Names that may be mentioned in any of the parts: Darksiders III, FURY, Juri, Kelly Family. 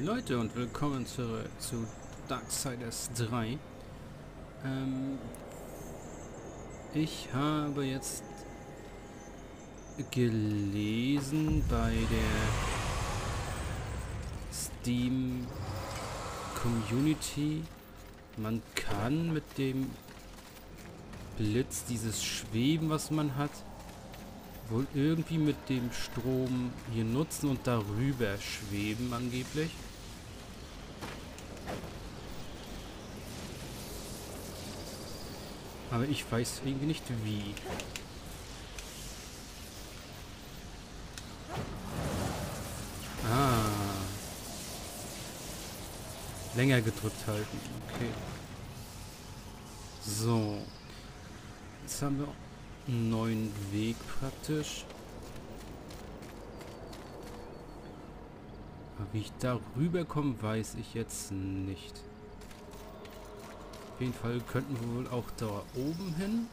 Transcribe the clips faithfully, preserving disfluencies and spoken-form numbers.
Hi Leute und willkommen zurück zu Darksiders drei. Ähm, ich habe jetzt gelesen bei der Steam Community, man kann mit dem Blitz dieses Schweben, was man hat, wohl irgendwie mit dem Strom hier nutzen und darüber schweben angeblich. Aber ich weiß irgendwie nicht wie. Ah. Länger gedrückt halten. Okay. So. Jetzt haben wir auch einen neuen Weg praktisch. Aber wie ich da rüberkomme, weiß ich jetzt nicht. Auf jeden Fall könnten wir wohl auch da oben hin.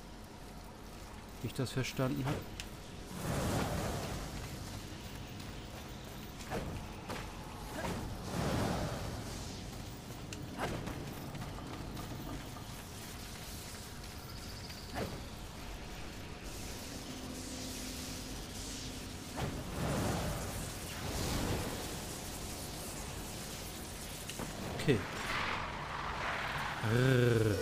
Wie ich das verstanden habe. Okay. Rrr.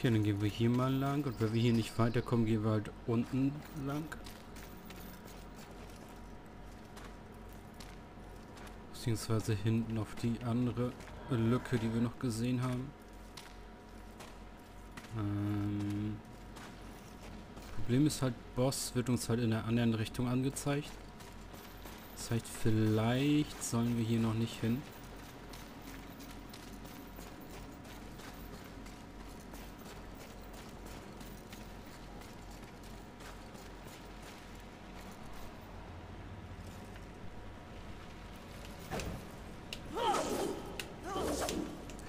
Okay, dann gehen wir hier mal lang und wenn wir hier nicht weiterkommen, gehen wir halt unten lang. Beziehungsweise hinten auf die andere Lücke, die wir noch gesehen haben. Ähm, Problem ist halt, Boss wird uns halt in der anderen Richtung angezeigt. Das heißt, vielleicht sollen wir hier noch nicht hin.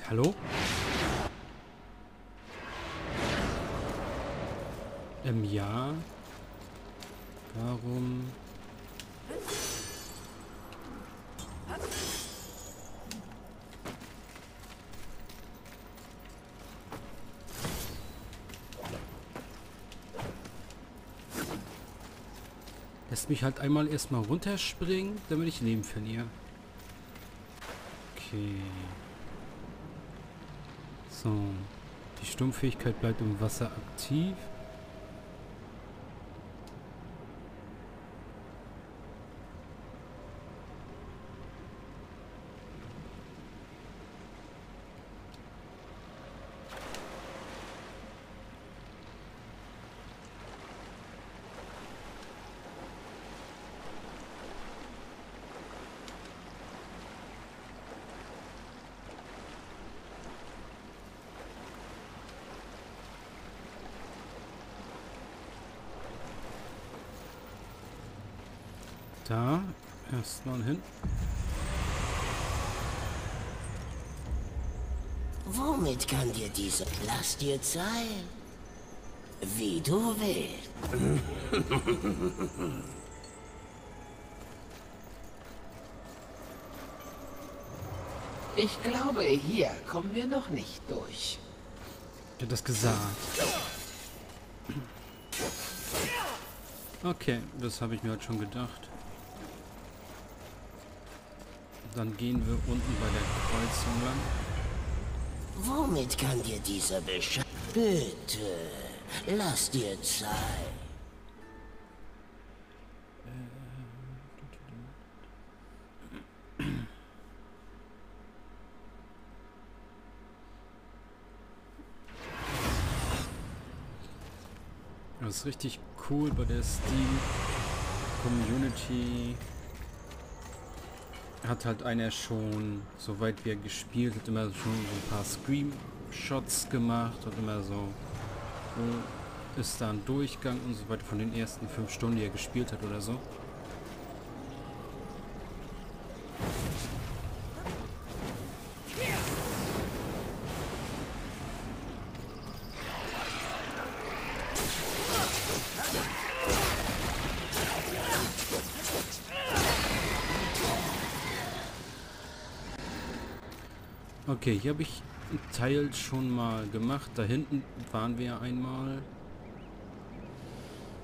Hallo? Ähm, ja. Warum? Lässt mich halt einmal erstmal runterspringen, damit ich Leben verliere. Okay. So, die Sturmfähigkeit bleibt im Wasser aktiv. Da, erstmal hin. Womit kann dir diese... Lass dir Zeit. Wie du willst. Ich glaube, hier kommen wir noch nicht durch. Ich hab das gesagt. Okay, das habe ich mir halt schon gedacht. Dann gehen wir unten bei der Kreuzung lang. Womit kann dir dieser Bescheid? Bitte, lass dir Zeit. Das ist richtig cool bei der Steam-Community. Hat halt einer schon, soweit wir gespielt, hat immer schon so ein paar Screenshots gemacht und immer so, so ist da ein Durchgang und so weiter von den ersten fünf Stunden, die er gespielt hat oder so. Okay, hier habe ich einen Teil schon mal gemacht. Da hinten waren wir ja einmal.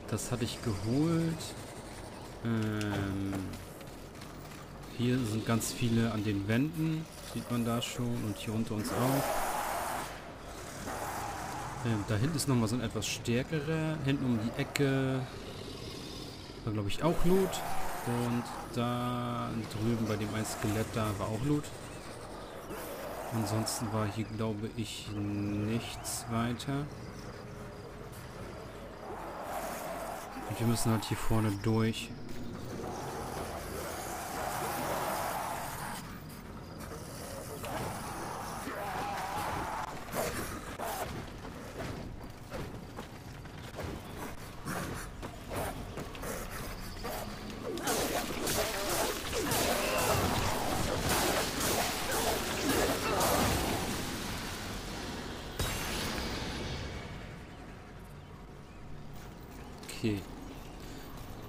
Das hatte ich geholt. Ähm, hier sind ganz viele an den Wänden. Sieht man da schon. Und hier unter uns auch. Ähm, da hinten ist nochmal so ein etwas stärkerer. Hinten um die Ecke. Da glaube ich auch Loot. Und da drüben bei dem ein Skelett, da war auch Loot. Ansonsten war hier, glaube ich, nichts weiter. Und wir müssen halt hier vorne durch.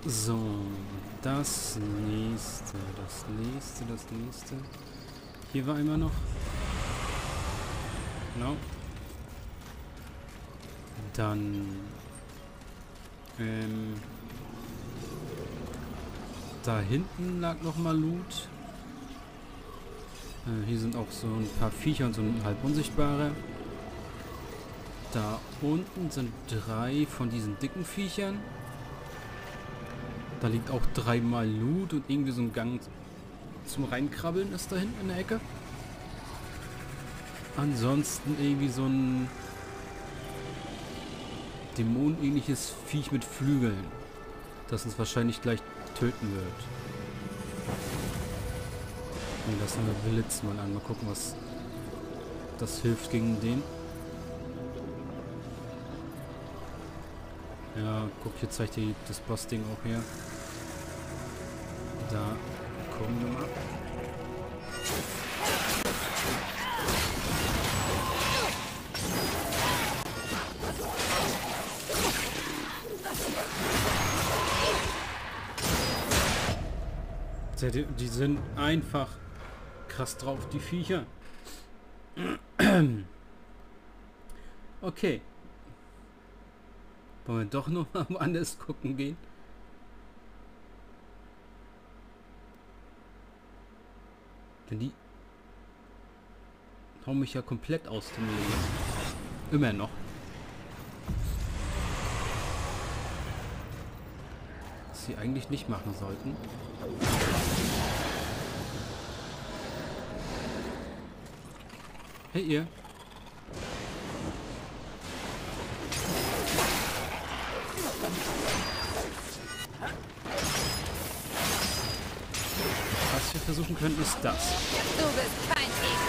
So, das nächste, das nächste, das nächste. Hier war immer noch. Genau. Dann. Ähm, da hinten lag nochmal Loot. Äh, hier sind auch so ein paar Viecher und so ein halb unsichtbare. Da unten sind drei von diesen dicken Viechern. Da liegt auch dreimal Loot und irgendwie so ein Gang zum Reinkrabbeln ist da hinten in der Ecke. Ansonsten irgendwie so ein dämonenähnliches Viech mit Flügeln, das uns wahrscheinlich gleich töten wird. Und lassen wir Blitz mal an, mal gucken, was das hilft gegen den. Ja, guck, hier zeigt ihr das Boss-Ding auch her. Da kommen wir mal. Die, die sind einfach krass drauf, die Viecher. Okay. Wollen wir doch noch mal woanders gucken gehen? Denn die hauen mich ja komplett aus dem Leben. Immer noch. Was sie eigentlich nicht machen sollten. Hey ihr! Was wir versuchen können, ist das. Du bist kein Gegner.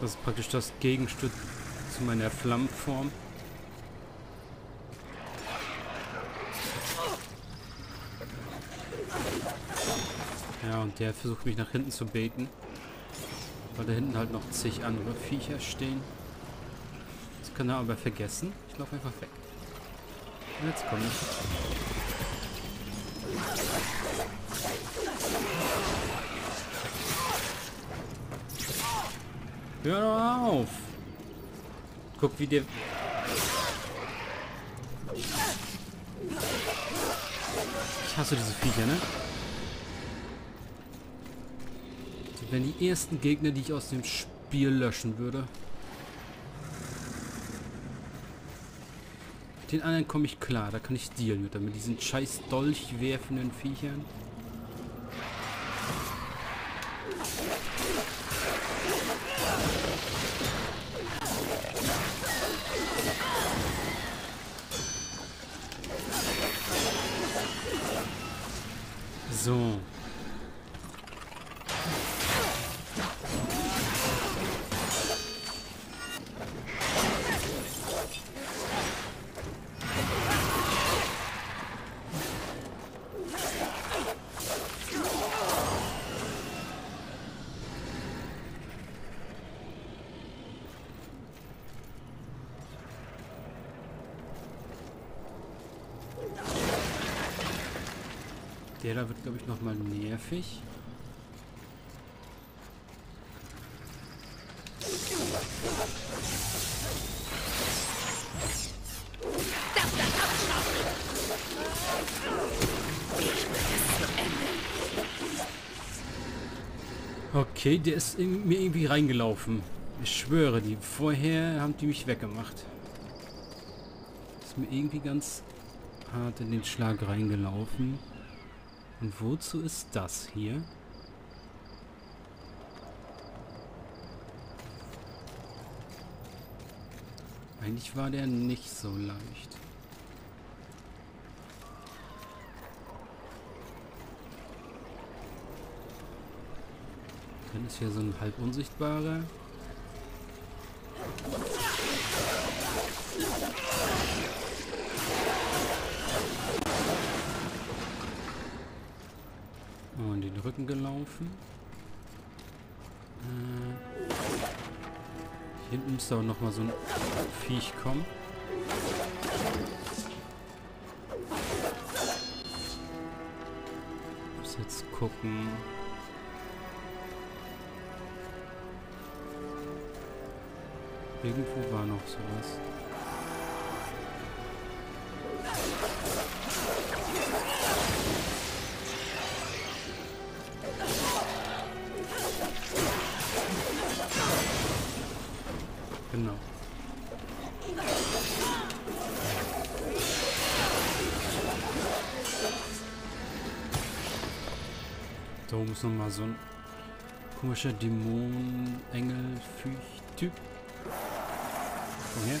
Das ist praktisch das Gegenstück zu meiner Flammenform. Ja, und der versucht mich nach hinten zu beten, weil da hinten halt noch zig andere Viecher stehen. Das kann er aber vergessen. Ich laufe einfach weg. Und jetzt komme ich. Hör doch auf! Guck, wie der... Ich hasse diese Viecher, ne? Wenn die ersten Gegner, die ich aus dem Spiel löschen würde. Mit den anderen komme ich klar, da kann ich dealen mit, mit diesen scheiß dolchwerfenden Viechern. So. Der da wird, glaube ich, nochmal nervig. Okay, der ist in mir irgendwie reingelaufen. Ich schwöre, die vorher haben die mich weggemacht. Ist mir irgendwie ganz hart in den Schlag reingelaufen. Und wozu ist das hier? Eigentlich war der nicht so leicht. Dann ist hier so ein halb unsichtbarer. In den Rücken gelaufen. Äh, hier hinten müsste auch noch mal so ein Viech kommen. Ich muss jetzt gucken. Irgendwo war noch sowas. Genau. Da oben ist nochmal so ein komischer Dämonen-Engel-Typ. Komm her.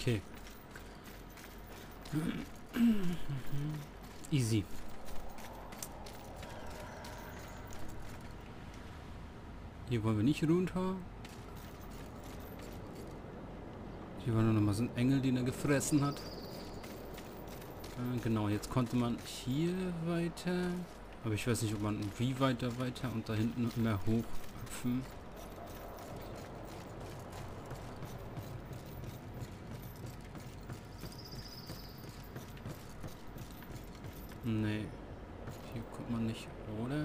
Okay. Easy. Hier wollen wir nicht runter. Hier war nur noch mal so ein Engel, den er gefressen hat. Äh, genau, jetzt konnte man hier weiter. Aber ich weiß nicht, ob man wie weiter weiter und da hinten immer hochhüpfen. Nee, hier kommt man nicht, oder?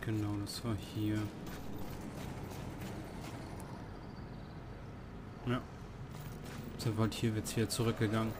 Genau, das war hier. Ja. So, halt hier wird's hier zurückgegangen.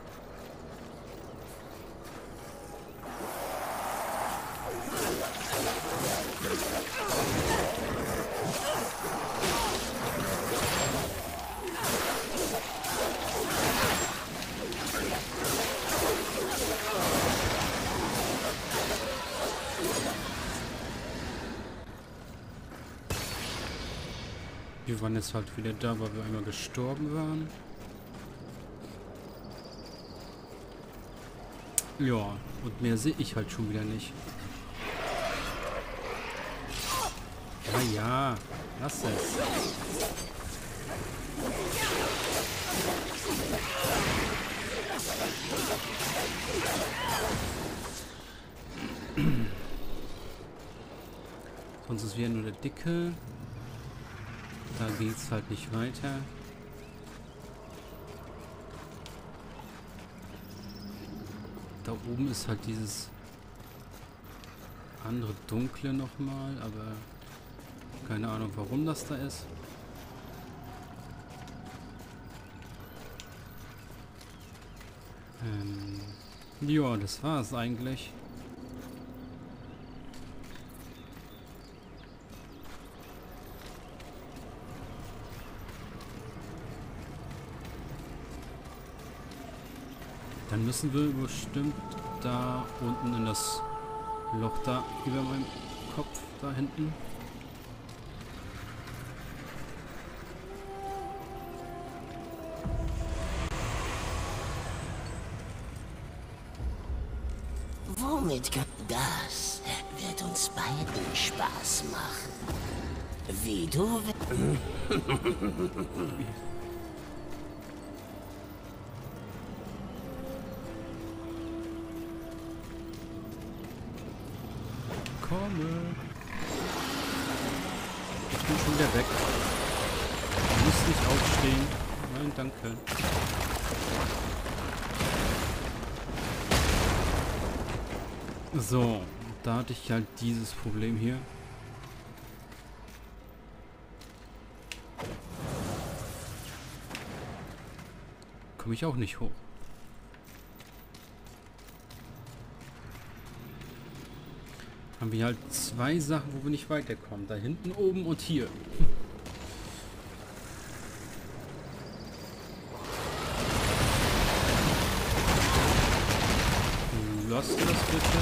Wir waren jetzt halt wieder da, weil wir einmal gestorben waren. Ja, und mehr sehe ich halt schon wieder nicht. Ja, ja, lass es. Sonst ist wieder nur der Dicke. Da geht's halt nicht weiter. Da oben ist halt dieses andere Dunkle nochmal, aber keine Ahnung, warum das da ist. Ähm, ja, das war's eigentlich. Dann müssen wir bestimmt da unten in das Loch da über meinem Kopf da hinten. Womit kann das? Wird uns beiden Spaß machen. Wie du willst. Ich bin schon wieder weg. Ich muss nicht aufstehen. Nein, danke. So, da hatte ich halt dieses Problem hier. Komme ich auch nicht hoch. Haben wir halt zwei Sachen, wo wir nicht weiterkommen. Da hinten oben und hier. Lass das bitte.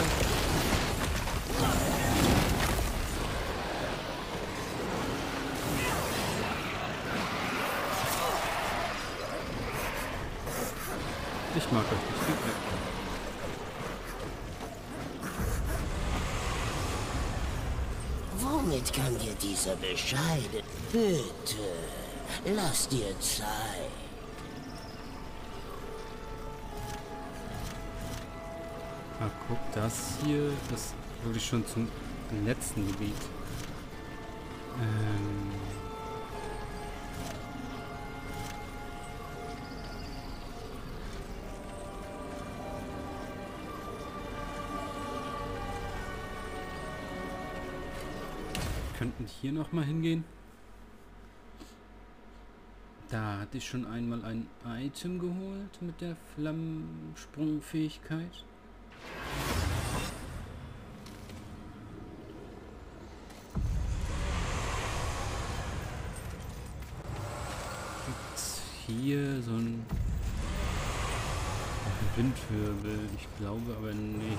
Ich mag euch nicht. Geht weg. Womit kann dir dieser bescheiden? Bitte, lass dir Zeit. Ah, guck, das hier, das wurde schon zum letzten Gebiet. Ähm Könnten hier nochmal hingehen. Da hatte ich schon einmal ein Item geholt mit der Flammensprungfähigkeit. Gibt's hier so ein Windwirbel? Ich glaube aber nicht.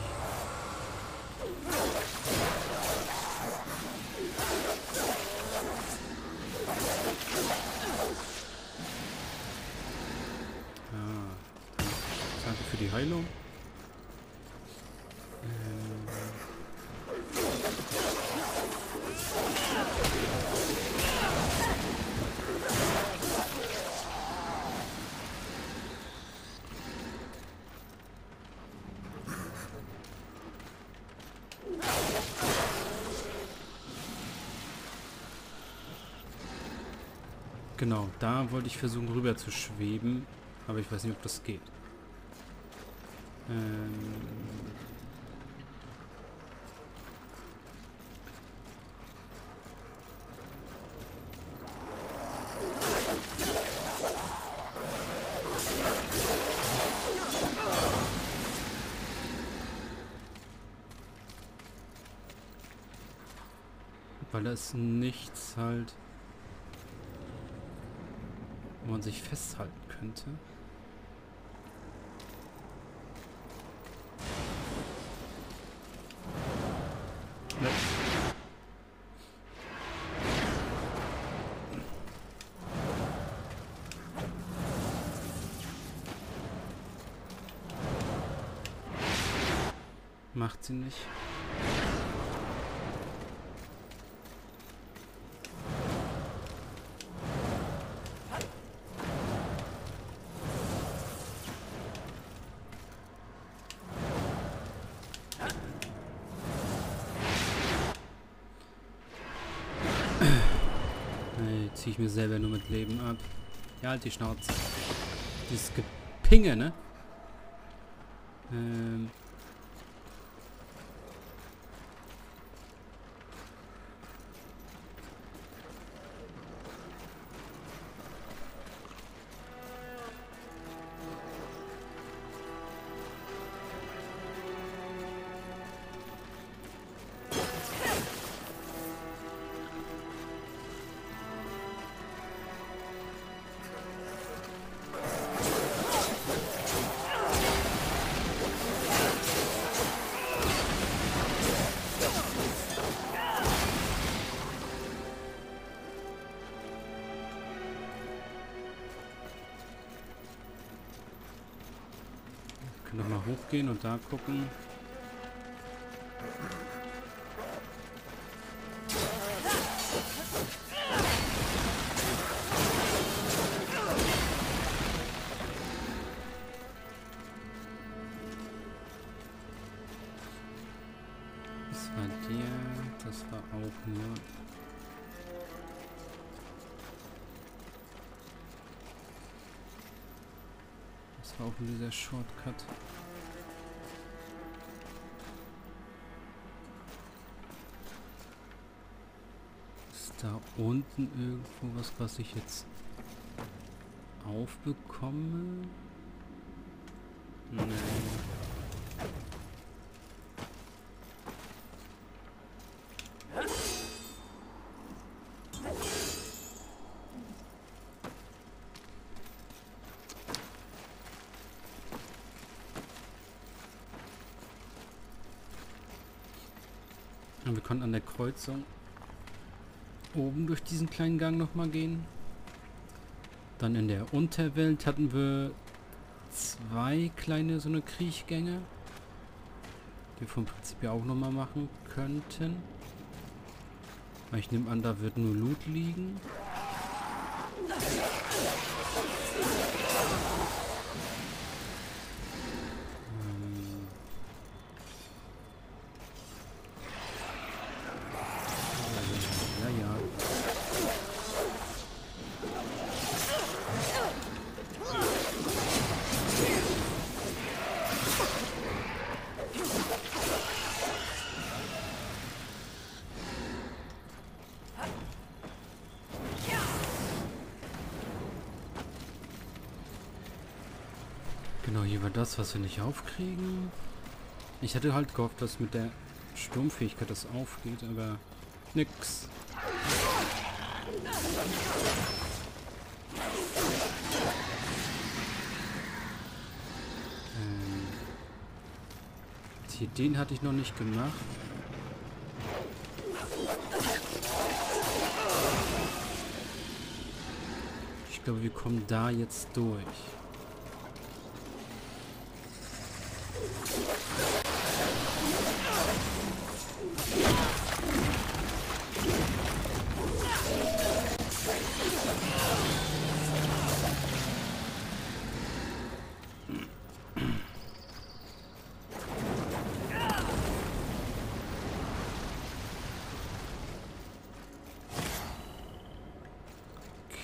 Ah, danke für die Heilung. Ähm Genau, da wollte ich versuchen rüber zu schweben, aber ich weiß nicht, ob das geht. Ähm weil da ist nichts halt, wo man sich festhalten könnte. Macht sie nicht. Hey, zieh ich mir selber nur mit Leben ab. Ja, halt die Schnauze. Dieses Gepinge, ne? Ähm... Nochmal hochgehen und da gucken. Das war der, das war auch nur. Das war auch nur dieser Shortcut. Ist da unten irgendwo was, was ich jetzt aufbekomme? Nein. Wir konnten an der Kreuzung oben durch diesen kleinen Gang nochmal gehen. Dann in der Unterwelt hatten wir zwei kleine so eine Kriechgänge, die wir vom Prinzip ja auch nochmal machen könnten. Aber ich nehme an, da wird nur Loot liegen. Genau, hier war das, was wir nicht aufkriegen. Ich hatte halt gehofft, dass mit der Sturmfähigkeit das aufgeht, aber nix. Ähm, hier, den hatte ich noch nicht gemacht. Ich glaube, wir kommen da jetzt durch.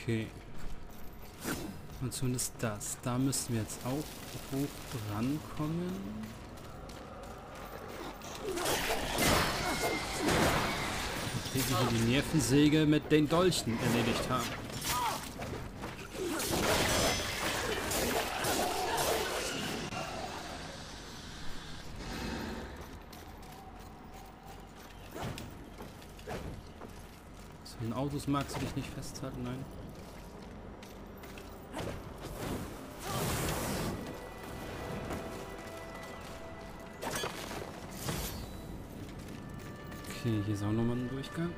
Okay. Und zumindest das. Da müssen wir jetzt auch hoch rankommen. Bis wir die Nervensäge mit den Dolchen erledigt haben. Autos magst du dich nicht festhalten, nein. Okay, hier ist auch nochmal ein Durchgang.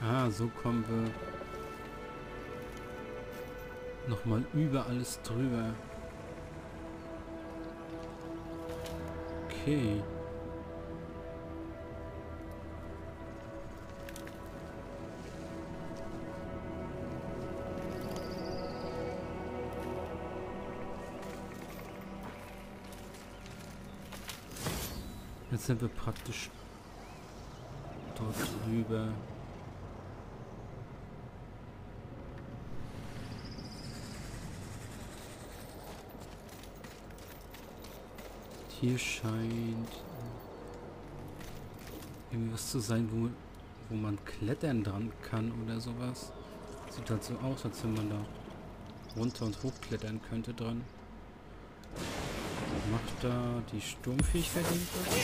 Ah, so kommen wir nochmal über alles drüber. Okay. Jetzt sind wir praktisch dort drüber. Hier scheint irgendwie was zu sein, wo, wo man klettern dran kann oder sowas. Sieht halt so aus, als wenn man da runter und hochklettern könnte dran. Macht da die Sturmfähigkeit irgendwas?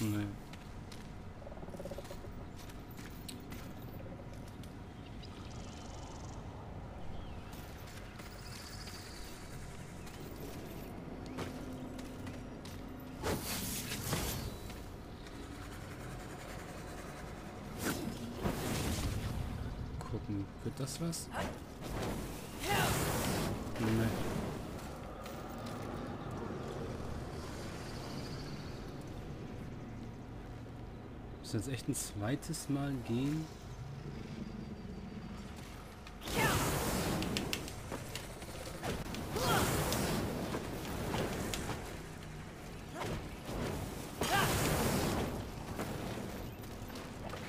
Nee. Gucken, wird das was? Nee. Müssen wir jetzt echt ein zweites Mal gehen?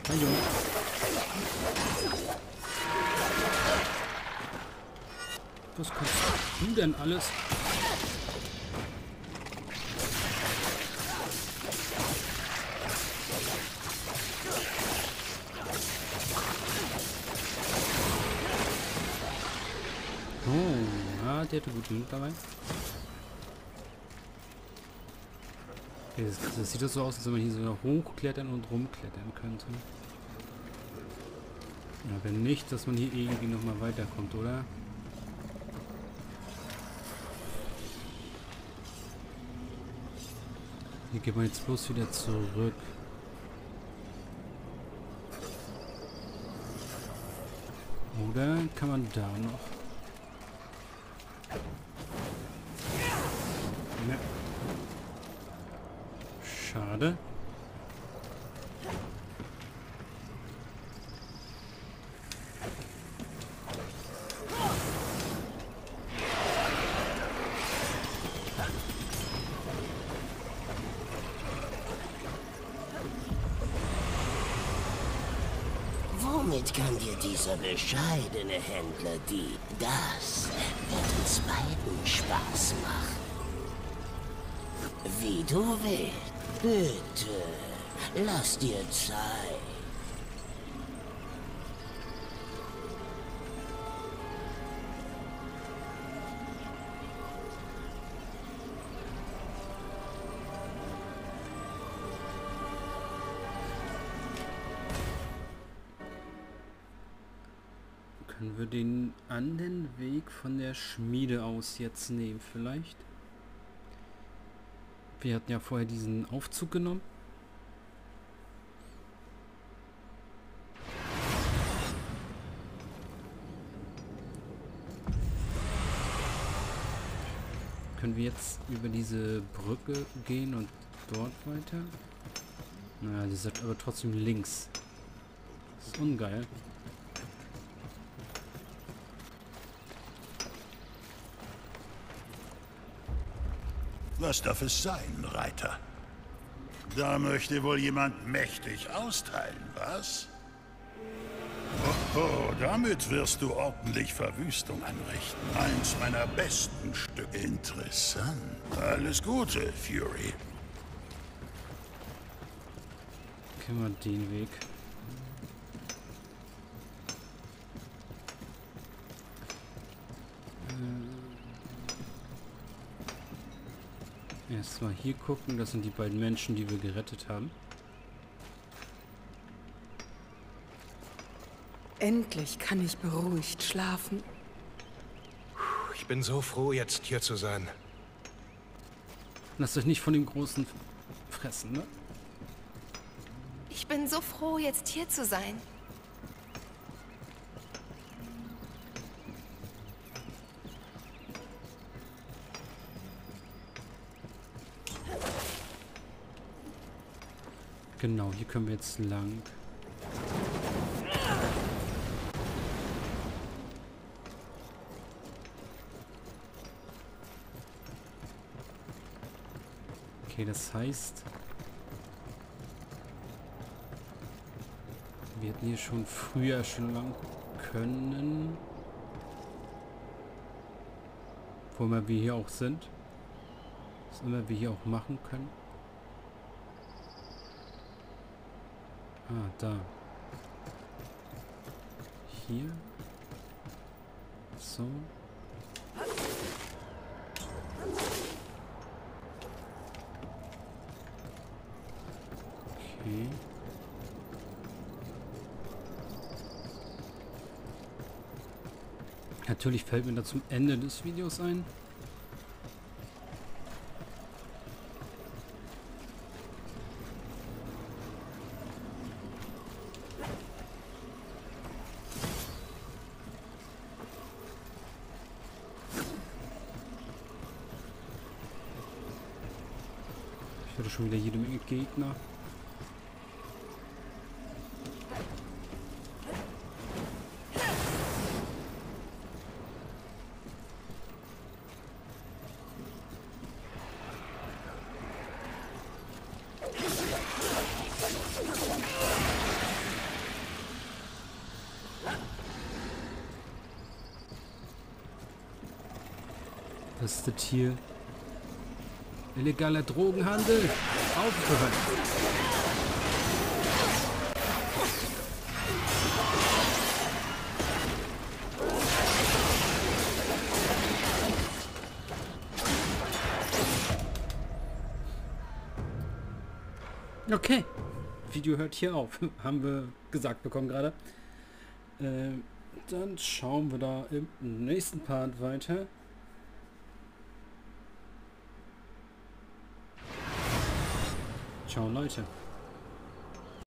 Hallo. Was kannst du denn alles? Der hatte gut mit dabei. Das, das sieht doch so aus, als wenn man hier so hochklettern und rumklettern könnte. Ja, wenn nicht, dass man hier irgendwie nochmal weiterkommt, oder? Hier geht man jetzt bloß wieder zurück. Oder kann man da noch? Schade. Womit kann dir dieser bescheidene Händler dienen? Das wird uns beiden Spaß machen. Wie du willst. Bitte, lass dir Zeit. Können wir den anderen Weg von der Schmiede aus jetzt nehmen, vielleicht? Wir hatten ja vorher diesen Aufzug genommen. Können wir jetzt über diese Brücke gehen und dort weiter? Naja, die sind aber trotzdem links. Das ist ungeil. Was darf es sein, Reiter? Da möchte wohl jemand mächtig austeilen, was? Oho, damit wirst du ordentlich Verwüstung anrichten. Eins meiner besten Stücke. Interessant. Alles Gute, Fury. Können wir den Weg? Erst mal hier gucken, das sind die beiden Menschen, die wir gerettet haben. Endlich kann ich beruhigt schlafen. Ich bin so froh, jetzt hier zu sein. Lasst euch nicht von dem Großen fressen, ne? Ich bin so froh, jetzt hier zu sein. Genau, hier können wir jetzt lang. Okay, das heißt, wir hätten hier schon früher schon lang können. Wo immer wir hier auch sind. Was immer wir hier auch machen können. Ah, da. Hier. So. Okay. Natürlich fällt mir da zum Ende des Videos ein, schon wieder jede Menge Gegner. Was ist das hier? Illegaler Drogenhandel! Aufhören! Okay, Video hört hier auf, haben wir gesagt bekommen gerade. Ähm, dann schauen wir da im nächsten Part weiter. Ciao Leute.